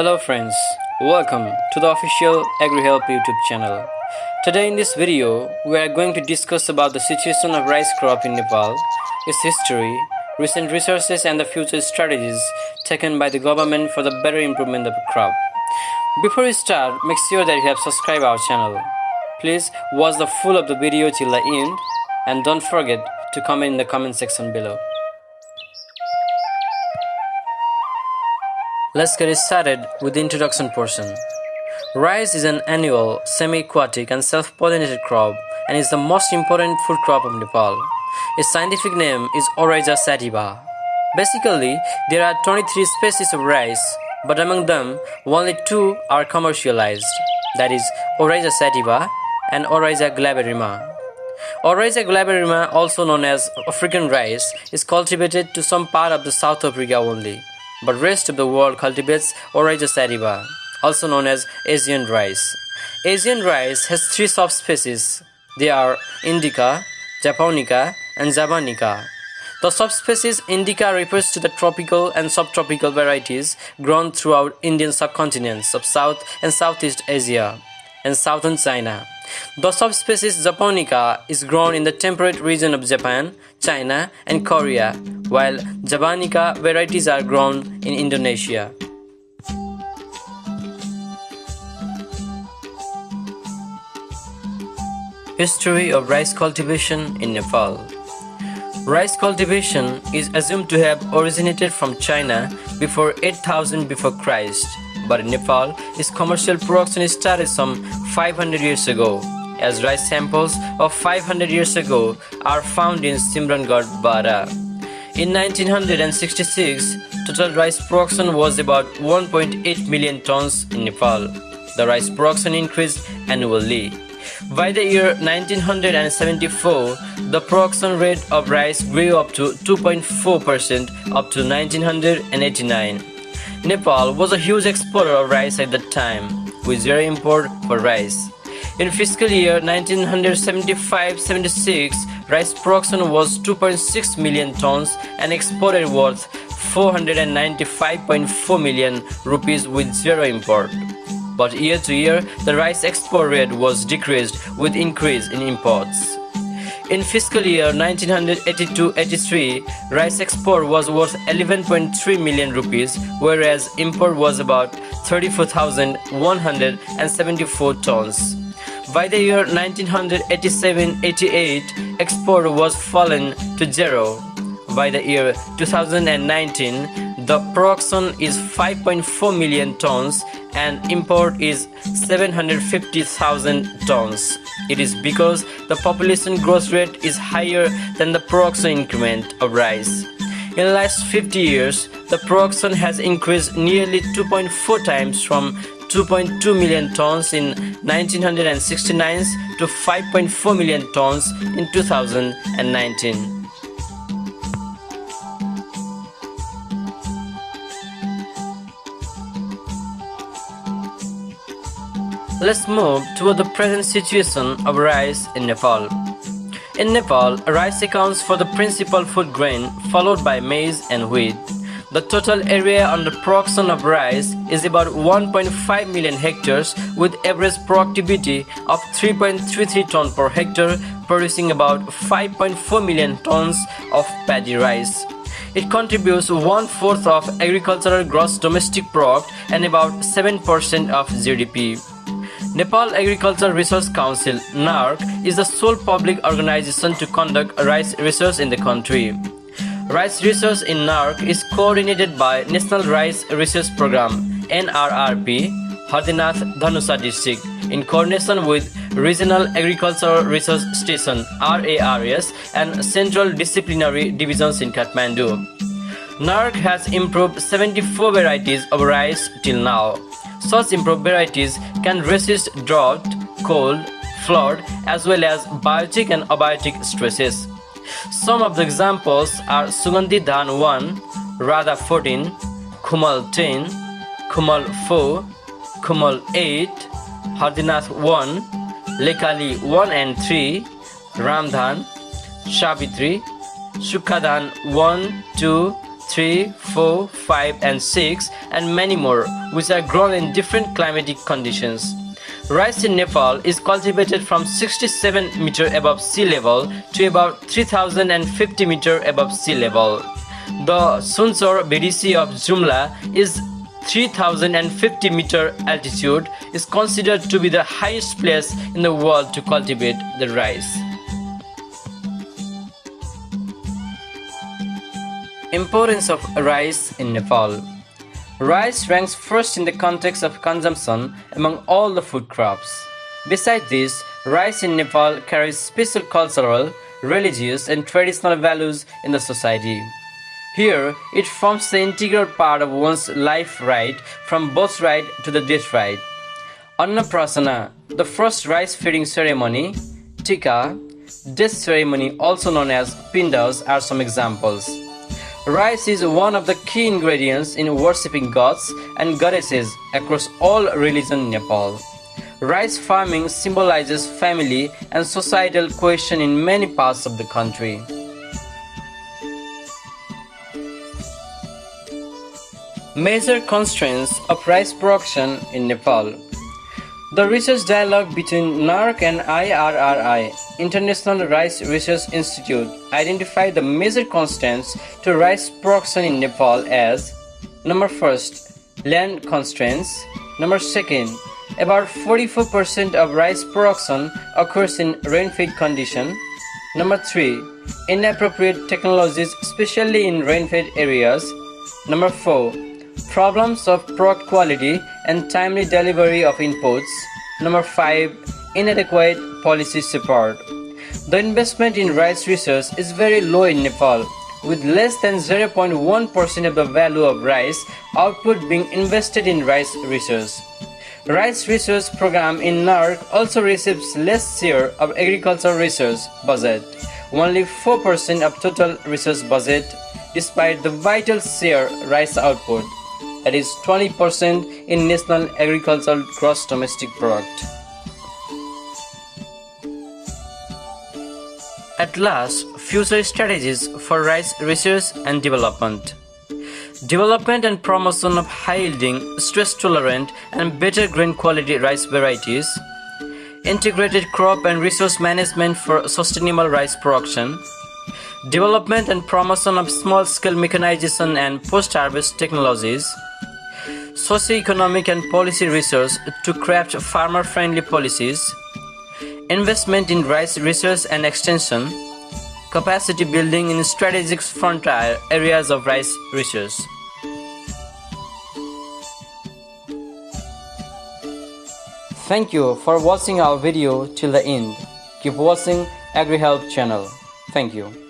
Hello friends, welcome to the official AgriHelp YouTube channel. Today in this video, we are going to discuss about the situation of rice crop in Nepal, its history, recent resources and the future strategies taken by the government for the better improvement of the crop. Before we start, make sure that you have subscribed our channel. Please watch the full of the video till the end and don't forget to comment in the comment section below. Let's get started with the introduction portion. Rice is an annual, semi-aquatic and self-pollinated crop and is the most important food crop of Nepal. Its scientific name is Oryza sativa. Basically, there are 23 species of rice, but among them, only 2 are commercialized, that is, Oryza sativa and Oryza glaberrima. Oryza glaberrima, also known as African rice, is cultivated to some part of the South Africa only. But rest of the world cultivates Oryza sativa, also known as Asian rice. Asian rice has 3 subspecies. They are indica, japonica, and javanica. The subspecies indica refers to the tropical and subtropical varieties grown throughout Indian subcontinents of South and Southeast Asia and southern China. The subspecies japonica is grown in the temperate region of Japan, China, and Korea, while javanica varieties are grown in Indonesia. History of rice cultivation in Nepal. Rice cultivation is assumed to have originated from China before 8000 before Christ. But in Nepal, its commercial production started some 500 years ago, as rice samples of 500 years ago are found in Simraungadh Bara. In 1966, total rice production was about 1.8 million tons in Nepal. The rice production increased annually. By the year 1974, the production rate of rice grew up to 2.4% up to 1989. Nepal was a huge exporter of rice at that time, with zero import for rice. In fiscal year 1975-76, rice production was 2.6 million tons and exported worth 495.4 million rupees with zero import. But year to year, the rice export rate was decreased with increase in imports. In fiscal year 1982-83, rice export was worth 11.3 million rupees, whereas import was about 34,174 tons. By the year 1987-88, export was fallen to zero. By the year 2019, the production is 5.4 million tons and import is 750,000 tons. It is because the population growth rate is higher than the production increment of rice. In the last 50 years, the production has increased nearly 2.4 times from 2.2 million tons in 1969 to 5.4 million tons in 2019. Let's move toward the present situation of rice in Nepal. In Nepal, rice accounts for the principal food grain, followed by maize and wheat. The total area under production of rice is about 1.5 million hectares with average productivity of 3.33 tons per hectare, producing about 5.4 million tons of paddy rice. It contributes 1/4 of agricultural gross domestic product and about 7% of GDP. Nepal Agricultural Research Council (NARC) is the sole public organization to conduct rice research in the country. Rice research in NARC is coordinated by National Rice Research Program (NRRP), Hardinath, Dhanusa district, in coordination with Regional Agricultural Research Station (RARS) and Central Disciplinary Divisions in Kathmandu. NARC has improved 74 varieties of rice till now. Such improved varieties can resist drought, cold, flood, as well as biotic and abiotic stresses. Some of the examples are Sugandhi Dhan 1, Radha 14, Kumal 10, Kumal 4, Kumal 8, Hardinath 1, Lekali 1 and 3, Ramdhan, Shabitri, Shukhadhan 1, 2, 3, 4, 5 and 6 and many more which are grown in different climatic conditions. Rice in Nepal is cultivated from 67 meters above sea level to about 3050 meters above sea level. The Sunsor Bedisi of Jumla is 3050 meter altitude is considered to be the highest place in the world to cultivate the rice. Importance of rice in Nepal. Rice ranks first in the context of consumption among all the food crops. Besides this, rice in Nepal carries special cultural, religious and traditional values in the society. Here, it forms the integral part of one's life right from birth right to the death right. Annaprasana, the first rice feeding ceremony, tikka, death ceremony also known as pindas are some examples. Rice is one of the key ingredients in worshipping gods and goddesses across all religions in Nepal. Rice farming symbolizes family and societal cohesion in many parts of the country. Major constraints of rice production in Nepal. The research dialogue between NARC and IRRI, International Rice Research Institute, identified the major constraints to rice production in Nepal as: number 1, land constraints; number 2, about 44% of rice production occurs in rain-fed condition; number 3, inappropriate technologies especially in rain-fed areas; number 4, problems of product quality and timely delivery of inputs; number 5, inadequate policy support. The investment in rice research is very low in Nepal, with less than 0.1% of the value of rice output being invested in rice research. Rice research program in NARC also receives less share of agricultural research budget, only 4% of total research budget, despite the vital share rice output, that is 20% in national agricultural gross domestic product. At last, future strategies for rice research and development. Development and promotion of high-yielding, stress-tolerant and better grain quality rice varieties. Integrated crop and resource management for sustainable rice production. Development and promotion of small-scale mechanization and post-harvest technologies. Socio-economic and policy research to craft farmer-friendly policies. Investment in rice research and extension. Capacity building in strategic frontier areas of rice research. Thank you for watching our video till the end. Keep watching AgriHelp channel. Thank you.